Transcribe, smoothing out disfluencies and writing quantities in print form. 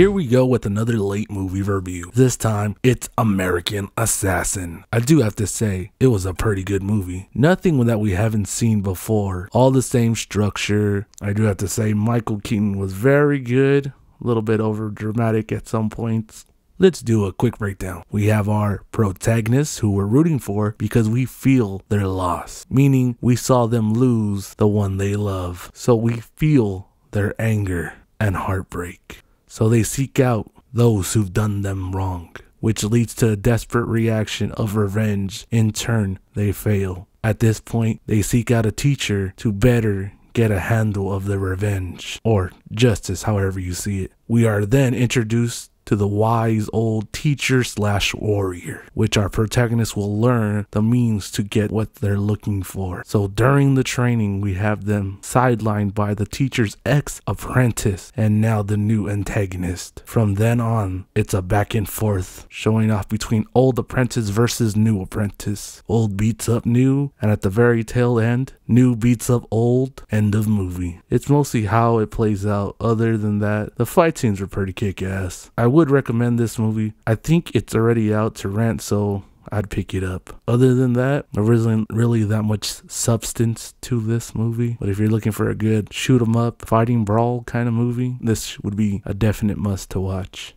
Here we go with another late movie review. This time, it's American Assassin. I do have to say, it was a pretty good movie. Nothing that we haven't seen before. All the same structure. I do have to say, Michael Keaton was very good. A little bit over dramatic at some points. Let's do a quick breakdown. We have our protagonists who we're rooting for because we feel their loss, meaning we saw them lose the one they love. So we feel their anger and heartbreak. So they seek out those who've done them wrong, which leads to a desperate reaction of revenge. In turn, they fail. At this point, they seek out a teacher to better get a handle of their revenge or justice, however you see it. We are then introduced to the wise old teacher slash warrior, which our protagonists will learn the means to get what they're looking for. So during the training, we have them sidelined by the teacher's ex-apprentice and now the new antagonist. From then on, it's a back and forth showing off between old apprentice versus new apprentice. Old beats up new, and at the very tail end, new beats up old. End of movie. It's mostly how it plays out. Other than that, the fight scenes were pretty kick-ass. I would recommend this movie. I think it's already out to rent, so I'd pick it up. Other than that, there wasn't really that much substance to this movie, but if you're looking for a good shoot 'em up, fighting brawl kind of movie, this would be a definite must to watch.